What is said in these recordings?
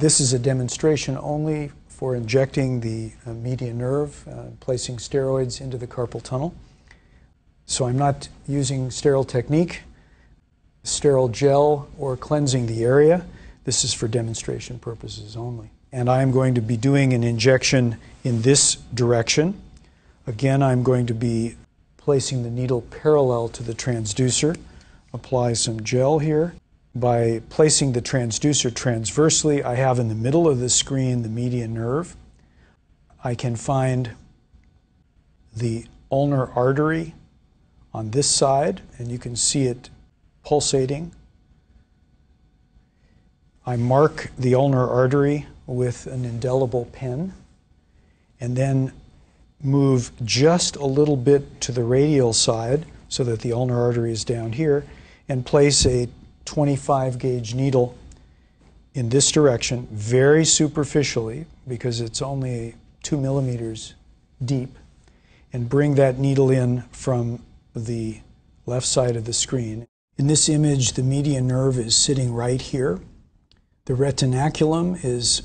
This is a demonstration only for injecting the median nerve, placing steroids into the carpal tunnel. So I'm not using sterile technique, sterile gel, or cleansing the area. This is for demonstration purposes only. And I'm going to be doing an injection in this direction. Again, I'm going to be placing the needle parallel to the transducer. Apply some gel here. By placing the transducer transversely, I have in the middle of the screen the median nerve. I can find the ulnar artery on this side, and you can see it pulsating. I mark the ulnar artery with an indelible pen, and then move just a little bit to the radial side so that the ulnar artery is down here, and place a 25-gauge needle in this direction very superficially, because it's only 2 millimeters deep, and bring that needle in from the left side of the screen. In this image, the median nerve is sitting right here. The retinaculum is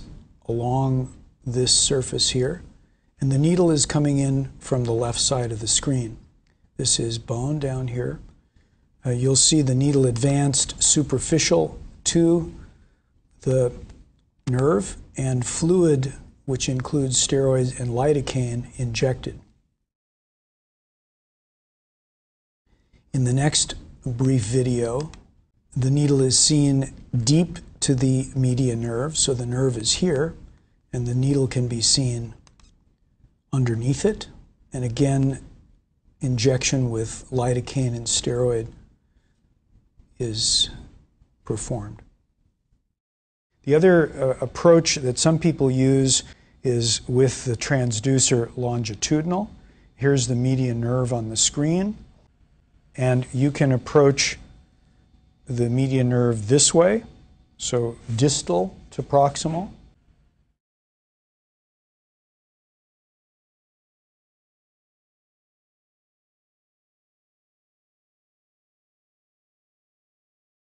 along this surface here, and the needle is coming in from the left side of the screen. This is bone down here. You'll see the needle advanced superficial to the nerve, and fluid, which includes steroids and lidocaine, injected. In the next brief video, the needle is seen deep to the median nerve, so the nerve is here, and the needle can be seen underneath it, and again, injection with lidocaine and steroid is performed. The other approach that some people use is with the transducer longitudinal. Here's the median nerve on the screen, and you can approach the median nerve this way, so distal to proximal,